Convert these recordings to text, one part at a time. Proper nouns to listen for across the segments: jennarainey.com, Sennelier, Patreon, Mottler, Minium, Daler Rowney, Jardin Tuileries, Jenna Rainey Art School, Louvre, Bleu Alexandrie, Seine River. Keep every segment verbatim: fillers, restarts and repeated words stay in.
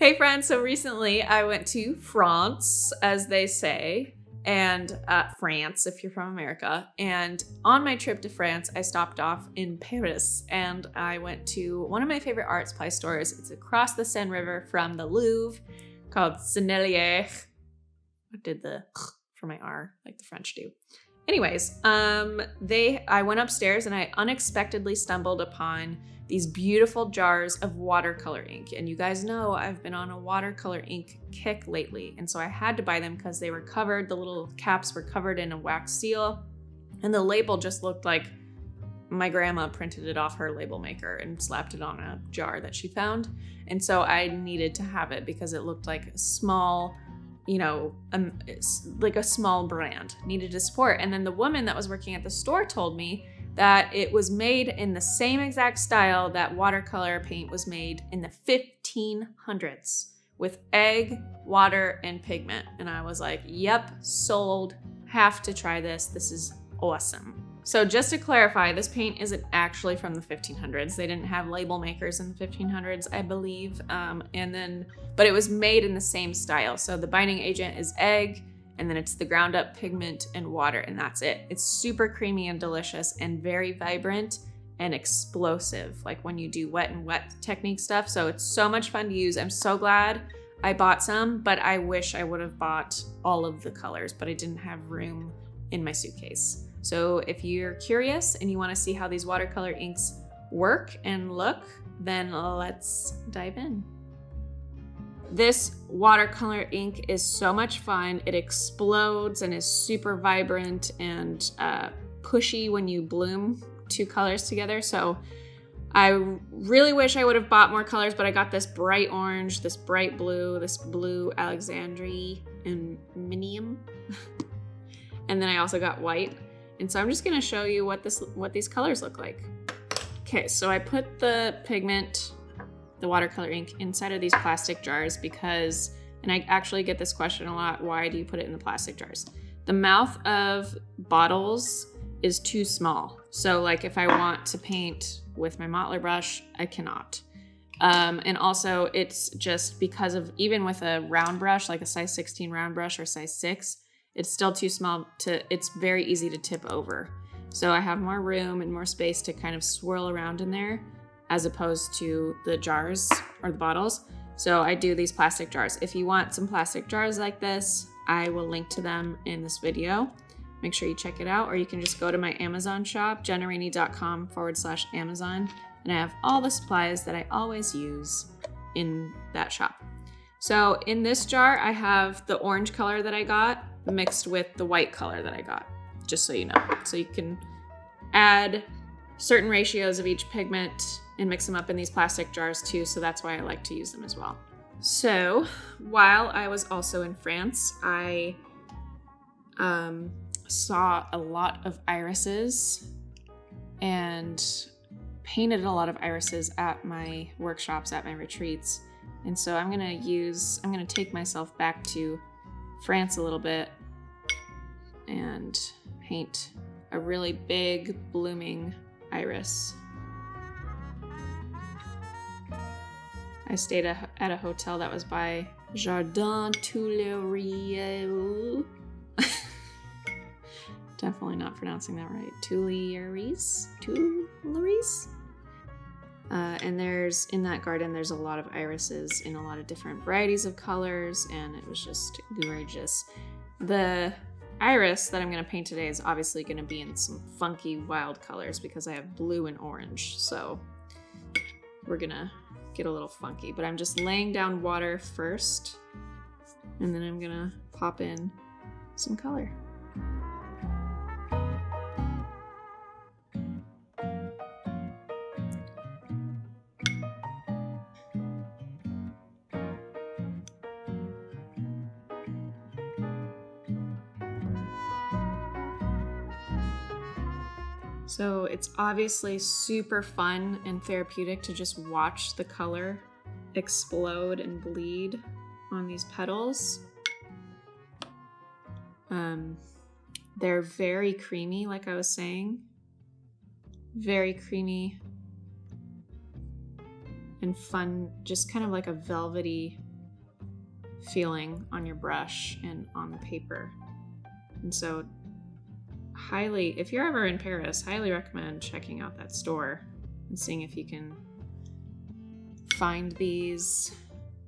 Hey friends, so recently I went to France, as they say, and uh, France if you're from America. And on my trip to France, I stopped off in Paris and I went to one of my favorite art supply stores. It's across the Seine River from the Louvre called Sennelier. I did the for my R like the French do. Anyways, um, they I went upstairs and I unexpectedly stumbled upon these beautiful jars of watercolor ink. And you guys know I've been on a watercolor ink kick lately. And so I had to buy them because they were covered, the little caps were covered in a wax seal. And the label just looked like my grandma printed it off her label maker and slapped it on a jar that she found. And so I needed to have it because it looked like a small, you know, um, like a small brand, needed to support. And then the woman that was working at the store told me that it was made in the same exact style that watercolor paint was made in the fifteen hundreds with egg, water, and pigment. And I was like, yep, sold, have to try this. This is awesome. So just to clarify, this paint isn't actually from the fifteen hundreds. They didn't have label makers in the fifteen hundreds, I believe. Um, and then, but it was made in the same style. So the binding agent is egg, and then it's the ground up pigment and water, and that's it. It's super creamy and delicious and very vibrant and explosive, like when you do wet and wet technique stuff. So it's so much fun to use. I'm so glad I bought some, but I wish I would have bought all of the colors, but I didn't have room in my suitcase. So if you're curious and you wanna see how these watercolor inks work and look, then let's dive in. This watercolor ink is so much fun. It explodes and is super vibrant and uh, pushy when you bloom two colors together. So I really wish I would have bought more colors, but I got this bright orange, this bright blue, this blue Alexandrie, and Minium. And then I also got white. And so I'm just gonna show you what this, what these colors look like. Okay, so I put the pigment, the watercolor ink, inside of these plastic jars because, and I actually get this question a lot, why do you put it in the plastic jars? The mouth of bottles is too small. So like if I want to paint with my Mottler brush, I cannot. Um, and also it's just because of, even with a round brush, like a size sixteen round brush or size six, it's still too small to, it's very easy to tip over. So I have more room and more space to kind of swirl around in there, as opposed to the jars or the bottles. So I do these plastic jars. If you want some plastic jars like this, I will link to them in this video. Make sure you check it out, or you can just go to my Amazon shop, jennarainey.com forward slash Amazon, and I have all the supplies that I always use in that shop. So in this jar, I have the orange color that I got mixed with the white color that I got, just so you know. So you can add certain ratios of each pigment and mix them up in these plastic jars too, so that's why I like to use them as well. So while I was also in France, I um, saw a lot of irises and painted a lot of irises at my workshops, at my retreats. And so I'm gonna use, I'm gonna take myself back to France a little bit and paint a really big blooming iris. I stayed a, at a hotel that was by Jardin Tuileries. Definitely not pronouncing that right. Tuileries? Tuileries? Uh, and there's, in that garden, there's a lot of irises in a lot of different varieties of colors, and it was just gorgeous. The iris that I'm gonna paint today is obviously gonna be in some funky wild colors because I have blue and orange, so we're gonna get a little funky, but I'm just laying down water first, and then I'm gonna pop in some color. So it's obviously super fun and therapeutic to just watch the color explode and bleed on these petals. Um, they're very creamy, like I was saying. Very creamy and fun, just kind of like a velvety feeling on your brush and on the paper. And so highly, if you're ever in Paris, highly recommend checking out that store and seeing if you can find these,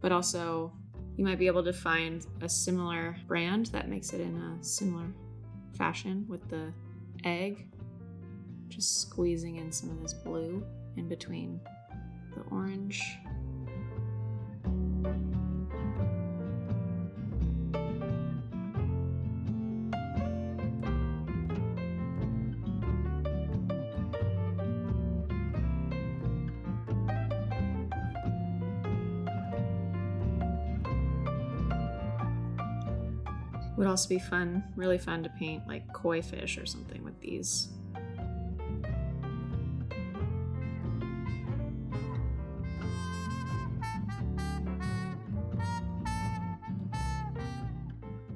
but also you might be able to find a similar brand that makes it in a similar fashion with the egg. Just squeezing in some of this blue in between the orange. Would also be fun, really fun to paint like koi fish or something with these.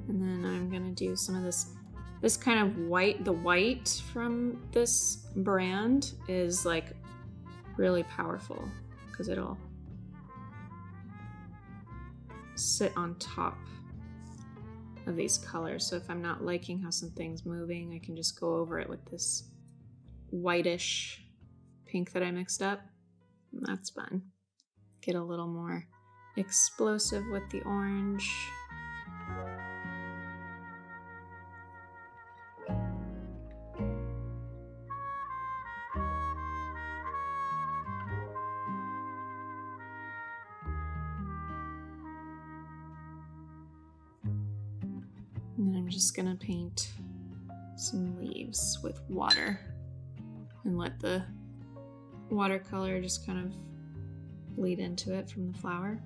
And then I'm gonna do some of this, this kind of white, the white from this brand is like really powerful because it'll sit on top of these colors. So if I'm not liking how something's moving, I can just go over it with this whitish pink that I mixed up. And that's fun. Get a little more explosive with the orange. Just gonna paint some leaves with water and let the watercolor just kind of bleed into it from the flower.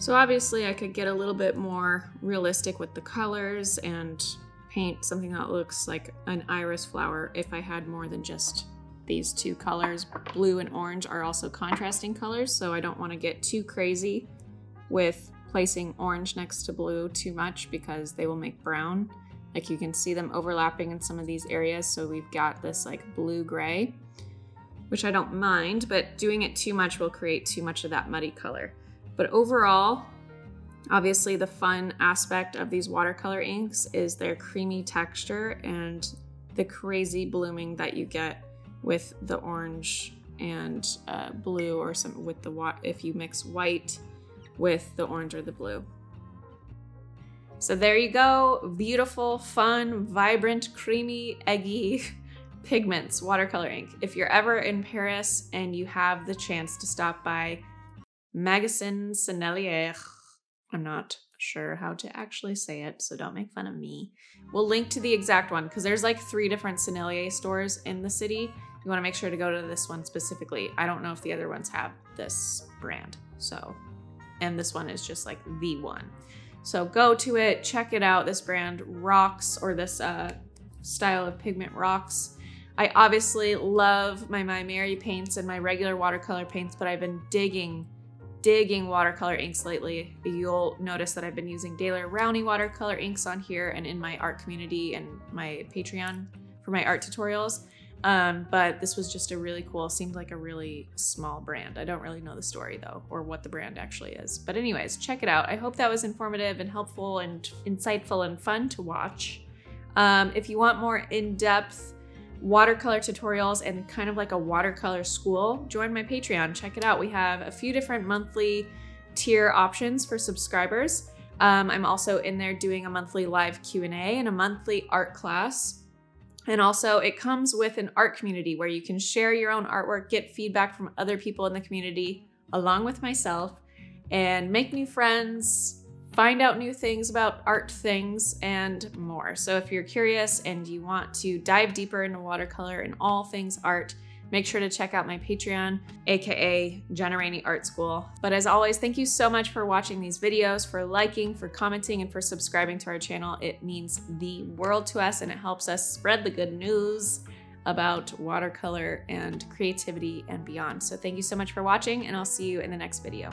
So obviously I could get a little bit more realistic with the colors and paint something that looks like an iris flower if I had more than just these two colors. Blue and orange are also contrasting colors, so I don't want to get too crazy with placing orange next to blue too much because they will make brown. Like you can see them overlapping in some of these areas, so we've got this like blue-gray, which I don't mind, but doing it too much will create too much of that muddy color. But overall, obviously the fun aspect of these watercolor inks is their creamy texture and the crazy blooming that you get with the orange and uh, blue, or some with the wa- if you mix white with the orange or the blue. So there you go, beautiful, fun, vibrant, creamy, eggy pigments watercolor ink. If you're ever in Paris and you have the chance to stop by Magasin Sennelier. I'm not sure how to actually say it, so don't make fun of me. We'll link to the exact one because there's like three different Sennelier stores in the city. You want to make sure to go to this one specifically. I don't know if the other ones have this brand, so, and this one is just like the one. So go to it, check it out. This brand rocks, or this uh, style of pigment rocks. I obviously love my My Mary paints and my regular watercolor paints, but I've been digging digging watercolor inks lately. You'll notice that I've been using Daler Rowney watercolor inks on here and in my art community and my Patreon for my art tutorials. Um, but this was just a really cool, seemed like a really small brand. I don't really know the story though, or what the brand actually is. But anyways, check it out. I hope that was informative and helpful and insightful and fun to watch. Um, if you want more in-depth watercolor tutorials and kind of like a watercolor school, join my Patreon. Check it out. We have a few different monthly tier options for subscribers. Um, I'm also in there doing a monthly live Q and A and a monthly art class. And also it comes with an art community where you can share your own artwork, get feedback from other people in the community along with myself, and make new friends, find out new things about art things and more. So if you're curious and you want to dive deeper into watercolor and all things art, make sure to check out my Patreon, aka Jenna Rainey Art School. But as always, thank you so much for watching these videos, for liking, for commenting, and for subscribing to our channel. It means the world to us and it helps us spread the good news about watercolor and creativity and beyond. So thank you so much for watching, and I'll see you in the next video.